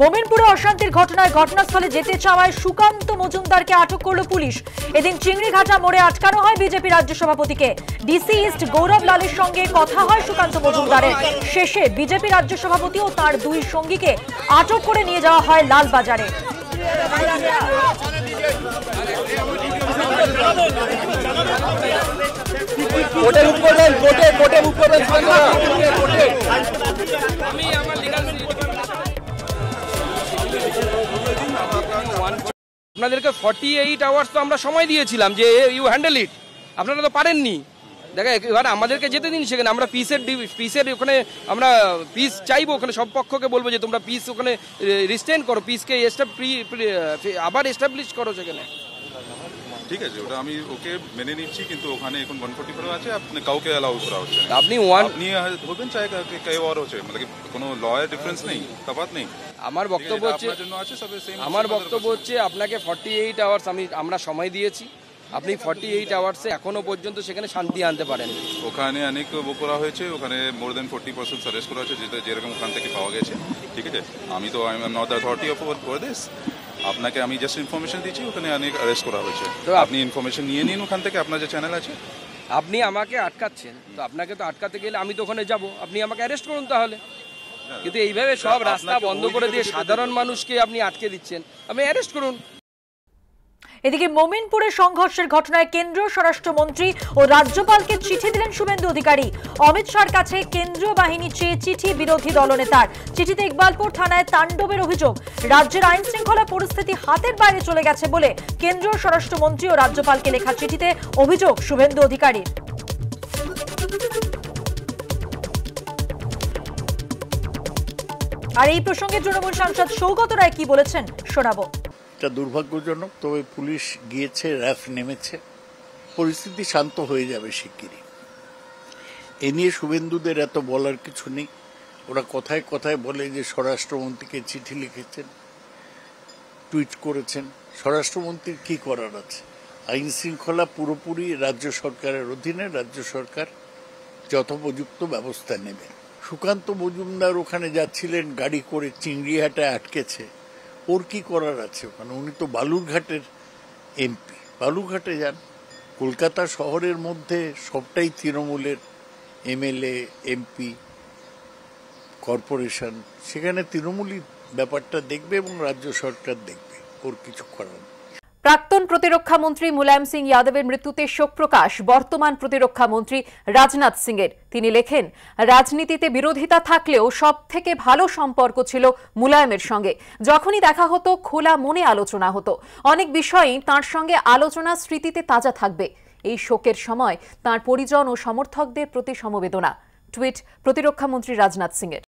मोमिनपुरे अशांतिर घटनाय घटनास्थले जेते चावाय सुकान्त मजुमदारके आटक करल पुलिश। एदिन चिंगड़ीघाटा मोड़े आटकानो हय बीजेपी राज्य सभापतिके। डिसि इस्ट गौरवलालेर संगे कथा हय सुकान्त मजुमदारेर। शेषे बीजेपी राज्य सभापति ओ तार दुई संगीके आटक करे निये जावा हय लालबाजारे। আপনাদেরকে 48 আওয়ার্স তো আমরা সময় দিয়েছিলাম যে ইউ হ্যান্ডেল ইট, আপনারা তো পারেননি। দেখেন এবার আমাদেরকে যেতে দিন, সেখানে আমরা পিসের ওখানে আমরা পিস চাইবো, ওখানে সব পক্ষকে বলবো যে তোমরা পিস ওখানে রিস্টেন করো, পিসকে আবার এস্টাবলিশ করো সেখানে। ঠিক আছে, ওটা আমি ওকে মেনে নিচ্ছি, কিন্তু ওখানে এখন 144 আছে, আপনি কাউকে অ্যালাউ করা হচ্ছে না। আপনি হবেন চাই কেউ আর হচ্ছে, মানে কোনো লয়ের ডিফারেন্স নেই, তফাৎ নেই। আমার বক্তব্য হচ্ছে আপনাকে 48 আওয়ার্স আমরা সময় দিয়েছি, আপনি 48 আওয়ার্সে এখনো পর্যন্ত সেখানে শান্তি আনতে পারেন। ওখানে অনেক বো করা হয়েছে, ওখানে মোর দেন 40% সার্ভিস করা হয়েছে, যেটা যেরকম ওখান থেকে পাওয়া গেছে। ঠিক আছে, আমি তো I am not the authority of for this. আপনাকে আমি জাস্ট ইনফরমেশন দিচ্ছি, ওখানে অনেক অ্যারেস্ট করা হয়েছে, তো আপনি ইনফরমেশন নিয়ে নিন ওখান থেকে। আপনার যে চ্যানেল আছে, আপনি আমাকে আটকাচ্ছেন, তো আপনাকে তো আটকাতে গেলে আমি তো ওখানে যাবো, আপনি আমাকে অ্যারেস্ট করুন তাহলে। কিন্তু এইভাবে সব রাস্তা বন্ধ করে দিয়ে সাধারণ মানুষকে আপনি আটকে দিচ্ছেন, আপনি অ্যারেস্ট করুন। এদিকে মোমিনপুরে সংঘর্ষের ঘটনায় কেন্দ্রীয় স্বরাষ্ট্রমন্ত্রী ও রাজ্যপালকে চিঠি দিলেন শুভেন্দু অধিকারী। অমিত শাহর কাছে কেন্দ্রীয় বাহিনী চেয়ে চিঠি বিরোধী দলনেতার। চিঠিতে ইকবালপুর থানায় তাণ্ডবের অভিযোগ, রাজ্যের আইন শৃঙ্খলা পরিস্থিতি হাতের বাইরে চলে গেছে বলে কেন্দ্রীয় স্বরাষ্ট্রমন্ত্রী ও রাজ্যপালকে লেখা চিঠিতে অভিযোগ শুভেন্দু অধিকারী। আর এই প্রসঙ্গে তৃণমূল সাংসদ সৌগত রায় কি বলেছেন শোনাবো। এটা দুর্ভাগ্যজনক, তবে পুলিশ গিয়েছে, র্যাফ নেমেছে, পরিস্থিতি শান্ত হয়ে যাবে শিগগিরই। এ নিয়ে শুভেন্দুদের এত বলার কিছু নেই, ওরা কথায় কথায় বলে যে স্বরাষ্ট্রমন্ত্রীকে চিঠি লিখেছেন, টুইট করেছেন। স্বরাষ্ট্রমন্ত্রীর কী করার আছে? আইন শৃঙ্খলা পুরোপুরি রাজ্য সরকারের অধীনে, রাজ্য সরকার যথোপযুক্ত ব্যবস্থা নেবে। সুকান্ত মজুমদার ওখানে যাচ্ছিলেন গাড়ি করে, চিংড়িঘাটায় আটকেছে, ওর কি করার আছে ওখানে? উনি তো বালুরঘাটের এমপি, বালুরঘাটে যান। কলকাতা শহরের মধ্যে সবটাই তৃণমূলের এমএলএ, এমপি, কর্পোরেশন, সেখানে তৃণমূলই ব্যাপারটা দেখবে এবং রাজ্য সরকার দেখবে, ওর কিছু করার। প্রাক্তন প্রতিরক্ষা মন্ত্রী মুলায়ম সিং यादवের মৃত্যুতে শোক প্রকাশ বর্তমান প্রতিরক্ষা মন্ত্রী রাজনাথ সিংয়ের। তিনি লেখেন, রাজনীতিতে বিরোধিতা থাকলেও সবথেকে ভালো সম্পর্ক ছিল মুলায়মের সঙ্গে। যখনই দেখা হতো খোলা মনে আলোচনা হতো, অনেক বিষয়েই তাঁর সঙ্গে আলোচনা স্মৃতিতে তাজা থাকবে। এই শোকের সময় তাঁর পরিজন ও সমর্থকদের প্রতি সমবেদনা, টুইট প্রতিরক্ষা মন্ত্রী রাজনাথ সিংয়ের।